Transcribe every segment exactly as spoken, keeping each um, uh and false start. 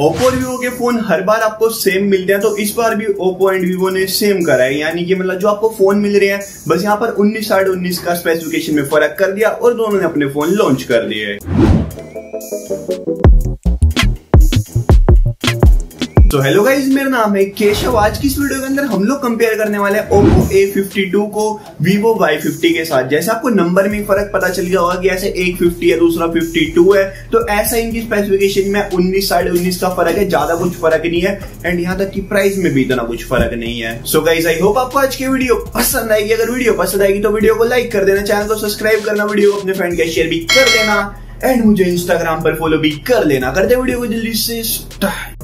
Oppo और Vivo के phone हर बार आपको सेम मिलते हैं, तो इस बार भी ओप्पो एंड वीवो ने सेम करा है। यानी कि मतलब जो आपको फोन मिल रहे हैं बस यहाँ पर उन्नीस साढ़े उन्नीस का स्पेसिफिकेशन में फर्क कर दिया और दोनों ने अपने फोन लॉन्च कर दिए। तो हेलो गाइज, मेरा नाम है केशव। आज की इस वीडियो के अंदर हम लोग कंपेयर करने वाले हैं ओप्पो ए फिफ्टी टू को वीवो वाई फिफ्टी के साथ। जैसे आपको नंबर में फर्क पता चल गया होगा कि ऐसे एक फिफ्टी है दूसरा फिफ्टी टू है, तो ऐसा इनकी स्पेसिफिकेशन में उन्नीस साढ़े उन्नीस का फर्क है, ज्यादा कुछ फर्क नहीं है। एंड यहाँ तक कि प्राइस में भी इतना कुछ फर्क नहीं है। सो गाइज, आई होप आपको आज की वीडियो पसंद आएगी। अगर वीडियो पसंद आएगी तो वीडियो को लाइक कर देना, चैनल को सब्सक्राइब करना, वीडियो को अपने फ्रेंड के शेयर भी कर देना एंड मुझे इंस्टाग्राम पर फॉलो भी कर लेना। करते वीडियो को जल्दी से स्टार्ट।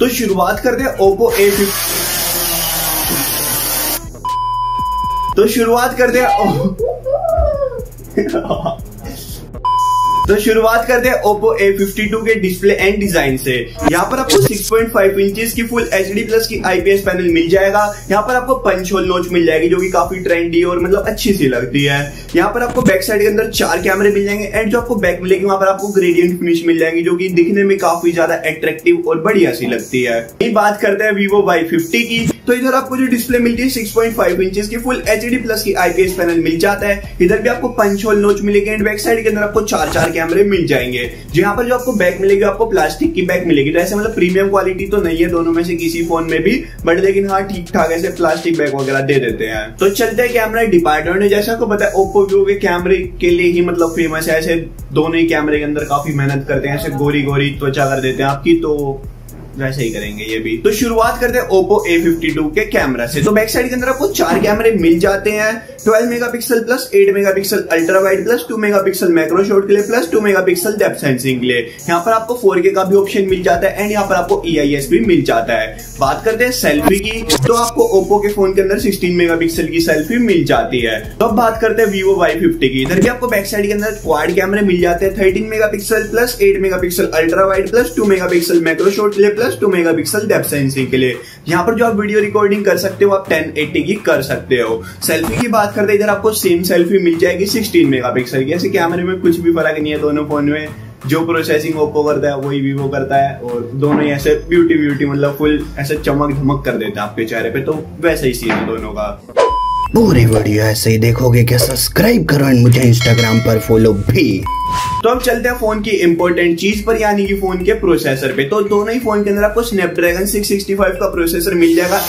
तो शुरुआत करते हैं ओप्पो A फिफ्टी टू। तो शुरुआत करते हैं तो शुरुआत करते हैं ओप्पो ए फिफ्टी टू के डिस्प्ले एंड डिजाइन से। यहाँ पर आपको सिक्स पॉइंट फाइव इंचेस की फुल एचडी प्लस की आईपीएस पैनल मिल जाएगा। यहाँ पर आपको पंच होल नॉच मिल जाएगी जो कि काफी ट्रेंडी और मतलब अच्छी सी लगती है। यहाँ पर आपको बैक साइड के अंदर चार कैमरे मिल जाएंगे एंड जो आपको बैक मिलेगी वहाँ पर आपको ग्रेडियंट फिनिश मिल जाएगी जो कि दिखने में काफी ज्यादा अट्रैक्टिव और बढ़िया सी लगती है। ये बात करते हैं वीवो वाई फिफ्टी की। तो इधर आपको जो डिस्प्ले मिलती है सिक्स पॉइंट फाइव इंचेस की फुल एचडी प्लस की आईपीएस पैनल मिल जाता है। इधर भी आपको पंच होल नॉच मिलेगी एंड बैक साइड के अंदर आपको चार चार कैमरे मिल जाएंगे। जो यहाँ पर जो आपको बैक मिलेगी आपको प्लास्टिक की बैक मिलेगी। तो ऐसे मतलब प्रीमियम क्वालिटी तो नहीं है दोनों में से किसी फोन में भी, बट लेकिन हाँ ठीक ठाक ऐसे प्लास्टिक बैक वगैरह दे देते हैं। तो चलते हैं कैमरा डिपार्टमेंट में। जैसे आपको पता है ओप्पो वीवो के कैमरे के लिए ही मतलब फेमस है। ऐसे दोनों ही कैमरे के अंदर काफी मेहनत करते हैं, ऐसे गोरी गोरी त्वचा कर देते हैं आपकी, तो वैसे ही करेंगे ये भी। तो शुरुआत करते हैं ओप्पो ए फिफ्टी टू के कैमरा से। तो बैक साइड के अंदर आपको चार कैमरे मिल जाते हैं, twelve megapixel plus eight megapixel ultra wide plus two megapixel macro shot के लिए plus two megapixel depth sensing के लिए। यहाँ पर आपको फोर के का भी ऑप्शन मिल जाता है एंड यहाँ पर आपको E I S भी मिल जाता है। बात करते हैं सेल्फी की। तो आपको ओप्पो के फोन के अंदर सिक्सटीन मेगापिक्सल की सेल्फी मिल जाती है। तो अब बात करते हैं वीवो वाई फिफ्टी की। इधर भी आपको बैक साइड के अंदर क्वाड कैमरे मिल जाते हैं, thirteen megapixel plus eight megapixel ultra wide plus two megapixel macro shot के लिए टू मेगापिक्सल डेप्थ सेंसिंग के लिए। यहाँ पर जो आप वीडियो रिकॉर्डिंग कर सकते हो आप टेन एटी की कर सकते हो। सेल्फी की बात करते हैं, इधर आपको सेम सेल्फी मिल जाएगी सिक्सटीन मेगापिक्सल की। ऐसे कैमरे में कुछ भी फर्क नहीं है दोनों फोन में, जो प्रोसेसिंग ओप्पो करता है वही वीवो करता है और दोनों ही ऐसे ब्यूटी ब्यूटी मतलब फुल ऐसे चमक धमक कर देता है आपके चेहरे पे। तो वैसे ही सीन है दोनों का। पूरी वीडियो ऐसे ही देखोगे क्या? सब्सक्राइब करो एंड मुझे इंस्टाग्राम पर फॉलो भी। तो अब चलते हैं फोन की इंपॉर्टेंट चीज पर, यानी कि फोन के प्रोसेसर पे। तो दोनों ही फोन के अंदर आपको स्नैपड्रैगन सिक्स सिक्सटी फाइव का प्रोसेसर मिल जाएगा।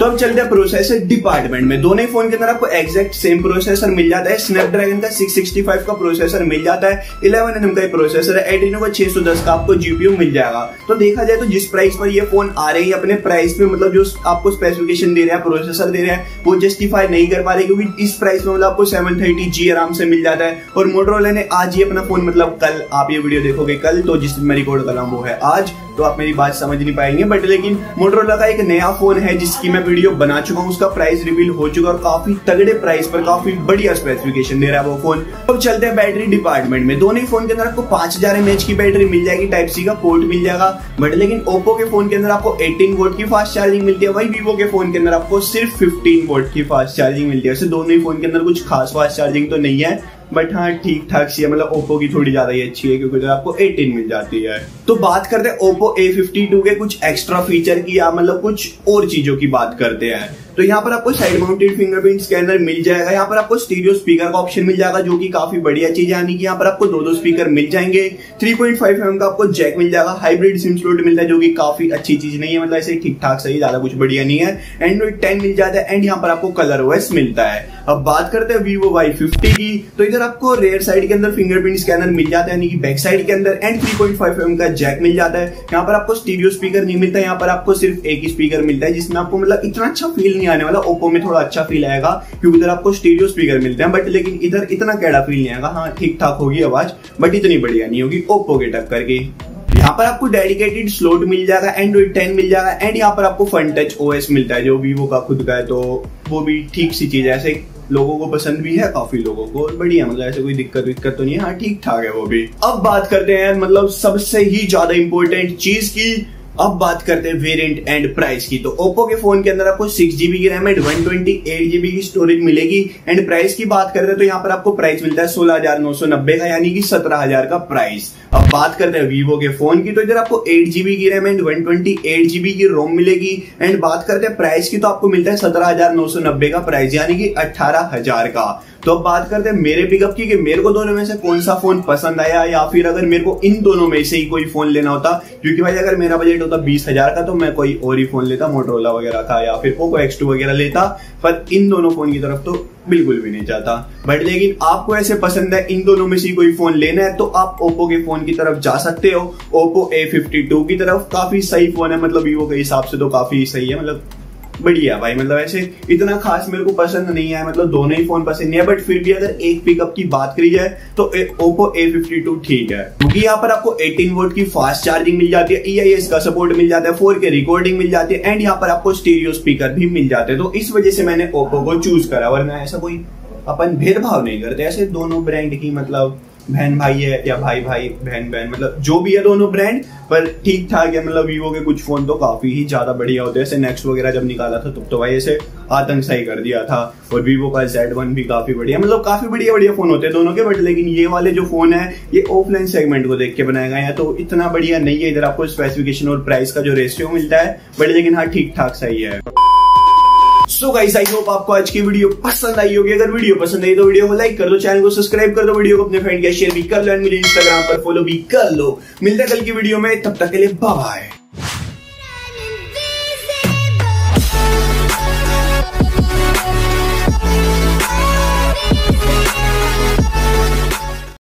तो अब चलते हैं प्रोसेसर डिपार्टमेंट में। दोनों ही फोन के अंदर आपको एग्जैक्ट सेम प्रोसेसर मिल जाता है। स्नैपड्रैगन का सिक्स सिक्सटी फाइव का प्रोसेसर मिल जाता है, इलेवन एन एम का प्रोसेसर है, एड्रीनो का सिक्स हंड्रेड टेन का आपको जीपीयू मिल जाएगा। तो देखा जाए तो जिस प्राइस पर ये फोन आ रहे हैं अपने प्राइस में मतलब जो आपको स्पेसिफिकेशन दे रहे हैं प्रोसेसर दे रहे हैं वो जस्टिफाई नहीं कर पा रहे, क्योंकि इस प्राइस में मतलब आपको सेवन थर्टी जी आराम से मिल जाता है। और मोटोरोला ने आज ही अपना फोन मतलब कल, आप ये वीडियो देखोगे कल, तो जिस मैं रिकॉर्ड कर रहा हूँ वो है आज, तो आप मेरी बात समझ नहीं पाएंगे। बट लेकिन मोटोरोला का एक नया फोन है जिसकी मैं वीडियो बना चुका हूँ, उसका प्राइस रिवील हो चुका है और काफी तगड़े प्राइस पर काफी बढ़िया स्पेसिफिकेशन दे रहा है वो फोन। अब चलते हैं बैटरी डिपार्टमेंट में। दोनों ही फोन के अंदर आपको पांच हजार एमएच की बैटरी मिल जाएगी, टाइप सी का पोर्ट मिल जाएगा। बट लेकिन ओप्पो के फोन के अंदर आपको एटीन वोल्ट की फास्ट चार्जिंग मिलती है, वही वीवो के फोन के अंदर आपको सिर्फ फिफ्टीन वोल्ट की फास्ट चार्जिंग मिलती है। वैसे दोनों ही फोन के अंदर कुछ खास फास्ट चार्जिंग तो नहीं है, बट हाँ ठीक ठाक सी है। मतलब ओप्पो की थोड़ी ज्यादा ही अच्छी है क्योंकि तो आपको एटीन मिल जाती है। तो बात करते हैं ओप्पो ए फिफ्टी टू के कुछ एक्स्ट्रा फीचर की या मतलब कुछ और चीजों की बात करते हैं। तो यहाँ पर आपको साइड माउंटेड फिंगरप्रिंट स्कैनर मिल जाएगा। यहाँ पर आपको स्टीरियो स्पीकर का ऑप्शन मिल जाएगा जो कि काफी बढ़िया चीज है, यानी कि यहाँ पर आपको दो दो स्पीकर मिल जाएंगे। Three point five M M का आपको जैक मिल जाएगा। हाइब्रिड सिम स्लॉट मिलता है जो कि काफी अच्छी चीज नहीं है, मतलब ऐसे ठीक ठाक सही, ज्यादा कुछ बढ़िया नहीं है। एंड्रॉइड टेन मिल जाता है एंड यहाँ पर आपको कलर ओएस मिलता है। अब बात करते हैं वीवो वाई फिफ्टी की। तो इधर आपको रेयर साइड के अंदर फिंगरप्रिंट स्कैनर मिल जाता है, यानी कि बैक साइड के अंदर, and three point five M M का जैक मिल जाता है। यहाँ पर आपको स्टीरियो स्पीकर नहीं मिलता, यहाँ पर आपको सिर्फ एक ही स्पीकर मिलता है, जिसमें आपको मतलब इतना अच्छा फील नहीं आने वाला। ओप्पो में थोड़ा अच्छा फील आएगा क्योंकि इधर आपको स्टीरियो स्पीकर मिलते हैं, बट लेकिन इधर इतना कैड़ा फील नहीं आएगा। हाँ ठीक ठाक होगी आवाज, बट इतनी बढ़िया नहीं होगी ओप्पो के टक्कर की। यहाँ पर आपको डेडिकेटेड स्लॉट मिल जाएगा, एंड्रॉइड टेन मिल जाएगा एंड यहाँ पर आपको फन टच ओएस मिलता है जो वीवो का खुद का है, तो वो भी ठीक सी चीज है। ऐसे लोगों को पसंद भी है काफी लोगों को, बढ़िया मतलब ऐसे कोई दिक्कत विक्कत तो नहीं है, हाँ ठीक ठाक है वो भी। अब बात करते हैं मतलब सबसे ही ज्यादा इंपॉर्टेंट चीज की। अब बात करते हैं वेरिएंट एंड प्राइस की। तो ओप्पो के फोन के अंदर आपको सिक्स जीबी की RAM and one twenty eight GB की स्टोरेज मिलेगी। एंड प्राइस की बात करते हैं तो यहाँ पर आपको प्राइस मिलता है सोलह हजार नौ सौ नब्बे का, यानी कि सत्रह हजार का प्राइस। अब बात करते हैं वीवो के फोन की, तो इधर आपको एट जीबी की RAM and one twenty eight GB की रोम मिलेगी। एंड बात करते हैं प्राइस की, तो आपको मिलता है सत्रह हजार नौ सौ नब्बे का प्राइस, यानी कि अट्ठारह हजार का। तो अब बात करते हैं मेरे पिकअप की कि मेरे को दोनों में से कौन सा फोन पसंद आया, या फिर अगर मेरे को इन दोनों में से ही कोई फोन लेना होता, क्योंकि भाई अगर मेरा बजट होता बीस हजार का तो मैं कोई और ही फोन लेता, मोटोरोला वगैरह था या फिर पोको एक्स टू वगैरह लेता, पर इन दोनों फोन की तरफ तो बिल्कुल भी नहीं जाता। बट लेकिन आपको ऐसे पसंद है इन दोनों में से कोई फोन लेना है तो आप ओप्पो के फोन की तरफ जा सकते हो, ओप्पो ए फिफ्टी टू की तरफ। काफी सही फोन है, मतलब वीवो के हिसाब से तो काफी सही है, मतलब बढ़िया भाई। मतलब ऐसे इतना खास मेरे को पसंद नहीं है, मतलब दोनों ही फोन पसंद नहीं है, बट फिर भी अगर एक पिकअप की बात करी जाए तो ओप्पो ए फिफ्टी टू ठीक है, क्योंकि यहाँ पर आपको अठारह वोल्ट की फास्ट चार्जिंग मिल जाती है, ई आई एस का सपोर्ट मिल जाता है, फोर के रिकॉर्डिंग मिल जाती है, एंड यहाँ पर आपको स्टीरियो स्पीकर भी मिल जाते हैं। तो इस वजह से मैंने ओप्पो को चूज करा, वरना ऐसा कोई अपन भेदभाव नहीं करते ऐसे दोनों ब्रांड की, मतलब बहन भाई है या भाई भाई बहन बहन, मतलब जो भी है दोनों ब्रांड पर ठीक ठाक है। मतलब वीवो के कुछ फोन तो काफी ही ज्यादा बढ़िया होते हैं, ऐसे नेक्स्ट वगैरह जब निकाला था तब तो भाई ऐसे आतंक सही कर दिया था, और वीवो का जेड वन भी काफी बढ़िया, मतलब काफी बढ़िया बढ़िया फोन होते हैं दोनों के। बट लेकिन ये वाले जो फोन है ये ऑफलाइन सेगमेंट को देख के बनाया गया है, तो इतना बढ़िया नहीं है। इधर आपको स्पेसिफिकेशन और प्राइस का जो रेशियो मिलता है, बट लेकिन हाँ ठीक ठाक सही है। सो गाइस, आई होप आपको आज की वीडियो पसंद आई होगी। अगर वीडियो पसंद आई तो वीडियो को लाइक कर दो, चैनल को सब्सक्राइब कर दो, वीडियो को अपने फ्रेंड के शेयर भी कर लो, एंड मुझे इंस्टाग्राम पर फॉलो भी कर लो। मिलते हैं कल की वीडियो में, तब तक के लिए बाय बाय।